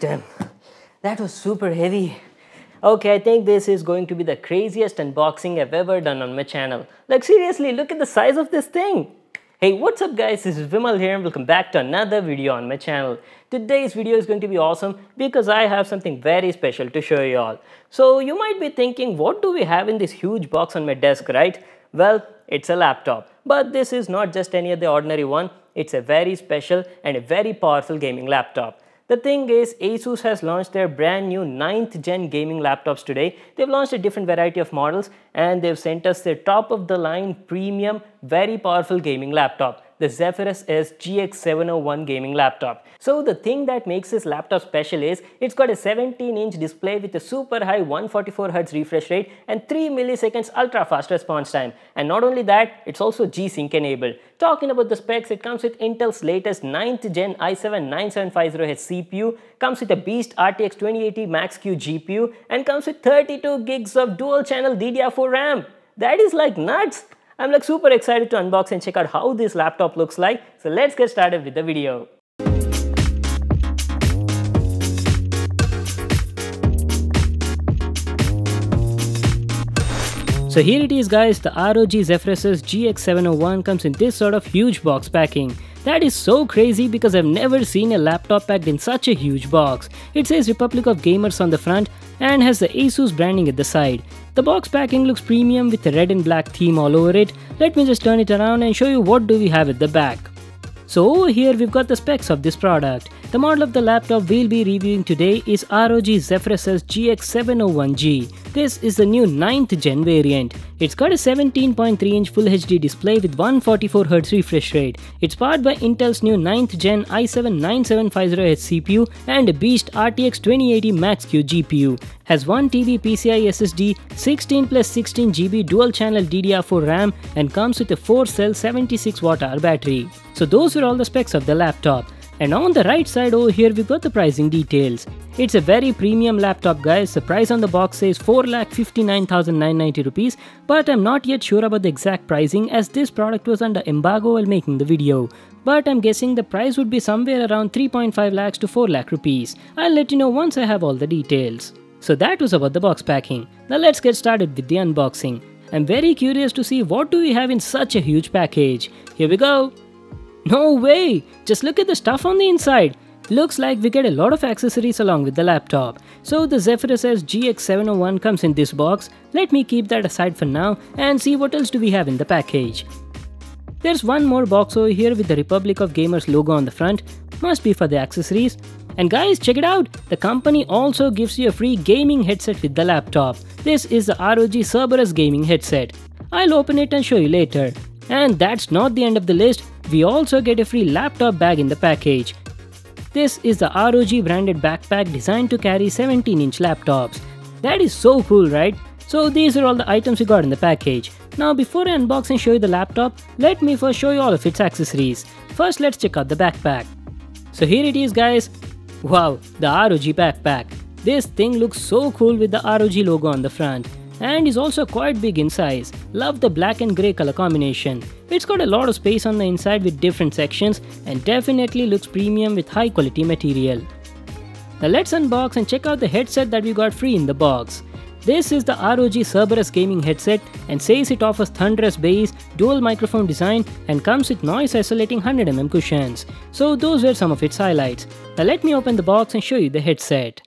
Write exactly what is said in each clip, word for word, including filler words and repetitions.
Damn, that was super heavy. Okay, I think this is going to be the craziest unboxing I've ever done on my channel. Like seriously, look at the size of this thing. Hey, what's up guys, this is Vimal here and welcome back to another video on my channel. Today's video is going to be awesome because I have something very special to show you all. So you might be thinking, what do we have in this huge box on my desk, right? Well, it's a laptop. But this is not just any other ordinary one, it's a very special and a very powerful gaming laptop. The thing is, Asus has launched their brand new ninth gen gaming laptops today. They've launched a different variety of models and they've sent us their top of the line premium, very powerful gaming laptop, the Zephyrus S G X seven oh one gaming laptop. So the thing that makes this laptop special is, it's got a seventeen inch display with a super high one forty-four hertz refresh rate and three milliseconds ultra fast response time. And not only that, it's also G-Sync enabled. Talking about the specs, it comes with Intel's latest ninth gen i seven nine seven five zero H C P U, comes with a beast R T X twenty eighty Max-Q G P U, and comes with thirty-two gigs of dual channel D D R four RAM. That is like nuts! I'm like super excited to unbox and check out how this laptop looks like, so let's get started with the video. So here it is guys, the R O G Zephyrus S G X seven oh one comes in this sort of huge box packing. That is so crazy because I've never seen a laptop packed in such a huge box. It says Republic of Gamers on the front and has the Asus branding at the side. The box packing looks premium with a red and black theme all over it. Let me just turn it around and show you what do we have at the back. So over here we've got the specs of this product. The model of the laptop we'll be reviewing today is R O G Zephyrus S G X seven oh one G. This is the new ninth gen variant. It's got a seventeen point three inch Full H D display with one forty-four hertz refresh rate. It's powered by Intel's new ninth gen i seven nine seven five zero H C P U and a beast R T X twenty eighty Max-Q G P U. Has one terabyte PCIe S S D, sixteen plus sixteen gigabyte dual channel D D R four RAM, and comes with a four cell seventy-six watt hour battery. So those were all the specs of the laptop. And on the right side over here we've got the pricing details. It's a very premium laptop guys, the price on the box says four lakh fifty-nine thousand nine hundred ninety rupees, but I'm not yet sure about the exact pricing as this product was under embargo while making the video. But I'm guessing the price would be somewhere around three point five lakhs to four lakh rupees. I'll let you know once I have all the details. So that was about the box packing. Now let's get started with the unboxing. I'm very curious to see what do we have in such a huge package. Here we go. No way! Just look at the stuff on the inside. Looks like we get a lot of accessories along with the laptop. So the Zephyrus S G X seven oh one comes in this box. Let me keep that aside for now and see what else do we have in the package. There's one more box over here with the Republic of Gamers logo on the front. Must be for the accessories. And guys, check it out! The company also gives you a free gaming headset with the laptop. This is the R O G Cerberus gaming headset. I'll open it and show you later. And that's not the end of the list. We also get a free laptop bag in the package. This is the R O G branded backpack designed to carry seventeen inch laptops. That is so cool, right? So these are all the items we got in the package. Now before I unbox and show you the laptop, let me first show you all of its accessories. First let's check out the backpack. So here it is guys. Wow, the R O G backpack. This thing looks so cool with the R O G logo on the front. And is also quite big in size. Love the black and grey color combination. It's got a lot of space on the inside with different sections and definitely looks premium with high quality material. Now let's unbox and check out the headset that we got free in the box. This is the R O G Cerberus gaming headset and says it offers thunderous bass, dual microphone design and comes with noise isolating one hundred millimeter cushions. So those were some of its highlights. Now let me open the box and show you the headset.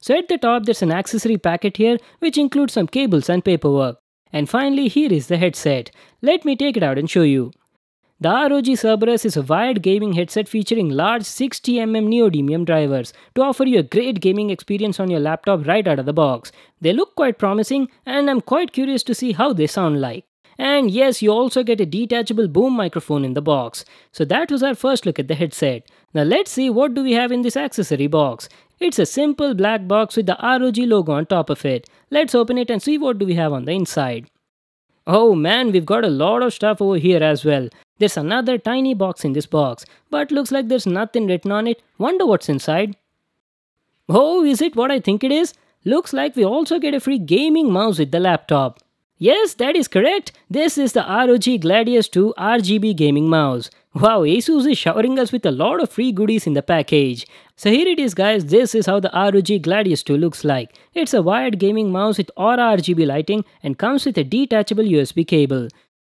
So at the top there's an accessory packet here which includes some cables and paperwork. And finally here is the headset. Let me take it out and show you. The R O G Cerberus is a wired gaming headset featuring large sixty millimeter neodymium drivers to offer you a great gaming experience on your laptop right out of the box. They look quite promising and I'm quite curious to see how they sound like. And yes, you also get a detachable boom microphone in the box. So that was our first look at the headset. Now let's see what do we have in this accessory box. It's a simple black box with the R O G logo on top of it. Let's open it and see what do we have on the inside. Oh man, we've got a lot of stuff over here as well. There's another tiny box in this box, but looks like there's nothing written on it. Wonder what's inside. Oh, is it what I think it is? Looks like we also get a free gaming mouse with the laptop. Yes, that is correct. This is the R O G Gladius two R G B gaming mouse. Wow, Asus is showering us with a lot of free goodies in the package. So here it is guys, this is how the R O G Gladius two looks like. It's a wired gaming mouse with Aura R G B lighting and comes with a detachable U S B cable.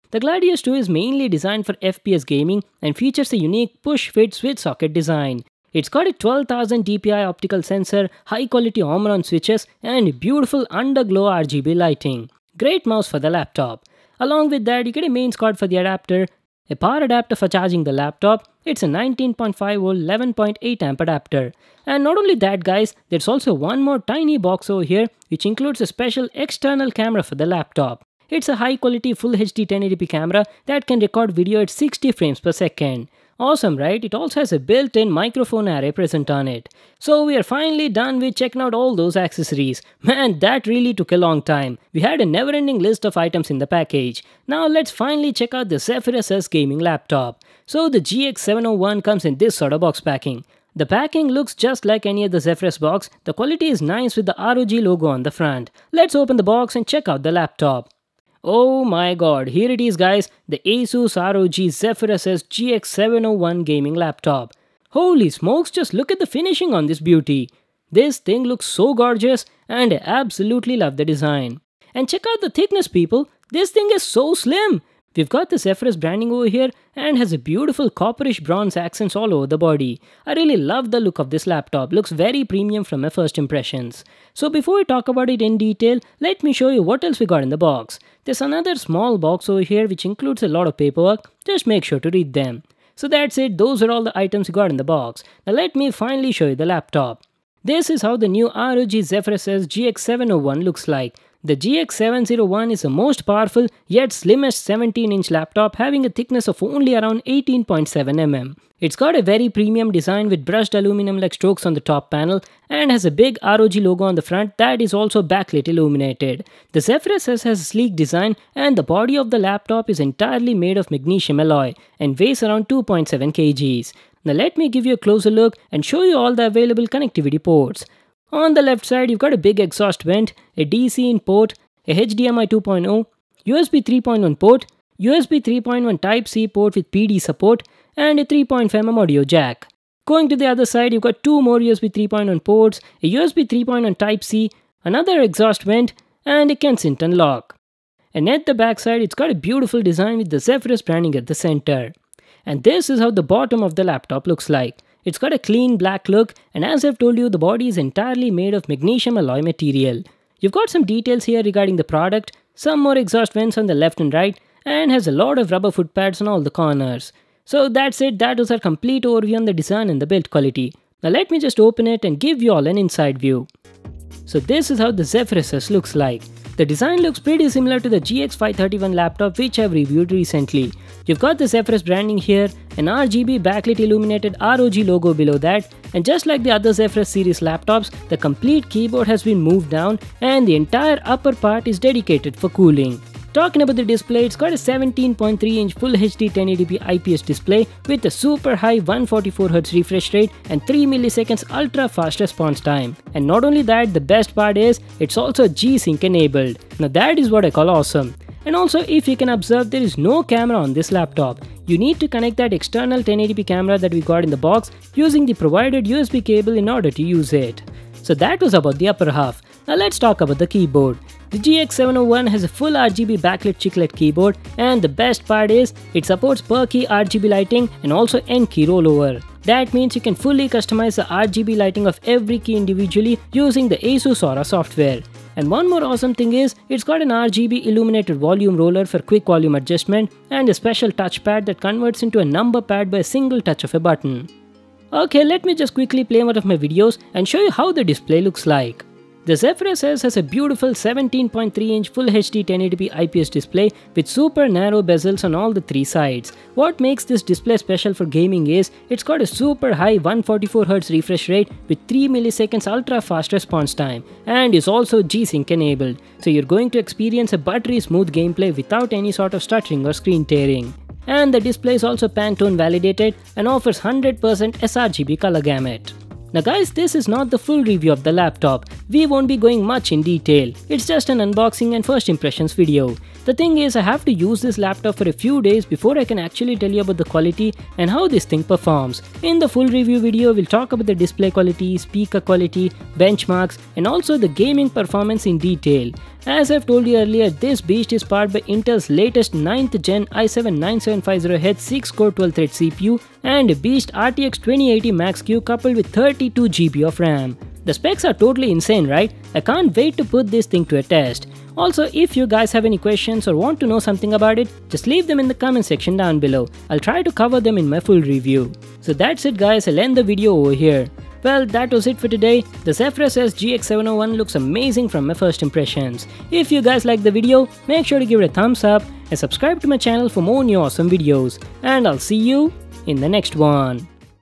The Gladius two is mainly designed for F P S gaming and features a unique push-fit switch socket design. It's got a twelve thousand D P I optical sensor, high-quality Omron switches and beautiful underglow R G B lighting. Great mouse for the laptop. Along with that, you get a mains cord for the adapter, a power adapter for charging the laptop. It's a nineteen point five volt eleven point eight amp adapter. And not only that guys, there's also one more tiny box over here which includes a special external camera for the laptop. It's a high-quality Full H D ten eighty p camera that can record video at sixty frames per second. Awesome, right? It also has a built-in microphone array present on it. So we are finally done with checking out all those accessories. Man, that really took a long time. We had a never-ending list of items in the package. Now let's finally check out the Zephyrus S gaming laptop. So the G X seven oh one comes in this sort of box packing. The packing looks just like any other Zephyrus box. The quality is nice with the R O G logo on the front. Let's open the box and check out the laptop. Oh my god, here it is guys, the Asus R O G Zephyrus S G X seven oh one gaming laptop. Holy smokes, just look at the finishing on this beauty. This thing looks so gorgeous and I absolutely love the design. And check out the thickness people, this thing is so slim. We've got the Zephyrus branding over here and has a beautiful copperish bronze accents all over the body. I really love the look of this laptop, looks very premium from my first impressions. So before we talk about it in detail, let me show you what else we got in the box. There's another small box over here which includes a lot of paperwork, just make sure to read them. So that's it, those are all the items we got in the box. Now let me finally show you the laptop. This is how the new R O G Zephyrus S G X seven oh one looks like. The G X seven oh one is the most powerful yet slimmest seventeen inch laptop having a thickness of only around eighteen point seven millimeters. It's got a very premium design with brushed aluminum-like strokes on the top panel and has a big R O G logo on the front that is also backlit illuminated. The Zephyrus S has a sleek design and the body of the laptop is entirely made of magnesium alloy and weighs around two point seven kilograms. Now let me give you a closer look and show you all the available connectivity ports. On the left side you've got a big exhaust vent, a D C in port, a H D M I two point oh, U S B three point one port, U S B three point one Type C port with P D support, and a three point five millimeter audio jack. Going to the other side, you've got two more U S B three point one ports, a U S B three point one Type C, another exhaust vent, and a Kensington lock. And at the back side, it's got a beautiful design with the Zephyrus branding at the center. And this is how the bottom of the laptop looks like. It's got a clean black look, and as I've told you, the body is entirely made of magnesium alloy material. You've got some details here regarding the product, some more exhaust vents on the left and right, and has a lot of rubber foot pads on all the corners. So that's it, that was our complete overview on the design and the build quality. Now let me just open it and give you all an inside view. So this is how the Zephyrus S looks like. The design looks pretty similar to the G X five thirty-one laptop which I've reviewed recently. You've got the Zephyrus branding here, an R G B backlit illuminated R O G logo below that, and just like the other Zephyrus series laptops, the complete keyboard has been moved down and the entire upper part is dedicated for cooling. Talking about the display, it's got a seventeen point three inch Full H D ten eighty p I P S display with a super high one forty-four hertz refresh rate and three milliseconds ultra fast response time. And not only that, the best part is, it's also G-Sync enabled. Now that is what I call awesome. And also if you can observe, there is no camera on this laptop. You need to connect that external ten eighty p camera that we got in the box using the provided U S B cable in order to use it. So that was about the upper half. Now let's talk about the keyboard. The G X seven oh one has a full R G B backlit chiclet keyboard, and the best part is it supports per-key R G B lighting and also N-key rollover. That means you can fully customize the R G B lighting of every key individually using the Asus Aura software. And one more awesome thing is, it's got an R G B illuminated volume roller for quick volume adjustment and a special touchpad that converts into a number pad by a single touch of a button. Okay, let me just quickly play one of my videos and show you how the display looks like. The Zephyrus S has a beautiful seventeen point three inch Full H D ten eighty p I P S display with super narrow bezels on all the three sides. What makes this display special for gaming is, it's got a super high one forty-four hertz refresh rate with three milliseconds ultra fast response time and is also G-Sync enabled, so you're going to experience a buttery smooth gameplay without any sort of stuttering or screen tearing. And the display is also Pantone validated and offers one hundred percent sRGB color gamut. Now guys, this is not the full review of the laptop. We won't be going much in detail. It's just an unboxing and first impressions video. The thing is, I have to use this laptop for a few days before I can actually tell you about the quality and how this thing performs. In the full review video, we'll talk about the display quality, speaker quality, benchmarks, and also the gaming performance in detail. As I've told you earlier, this beast is powered by Intel's latest ninth gen i seven nine seven five zero H six core twelve thread C P U and a beast R T X twenty eighty Max-Q coupled with thirty-two G B of RAM. The specs are totally insane, right? I can't wait to put this thing to a test. Also, if you guys have any questions or want to know something about it, just leave them in the comment section down below. I'll try to cover them in my full review. So that's it guys, I'll end the video over here. Well, that was it for today. The Zephyrus S G X seven oh one looks amazing from my first impressions. If you guys like the video, make sure to give it a thumbs up and subscribe to my channel for more new awesome videos. And I'll see you in the next one.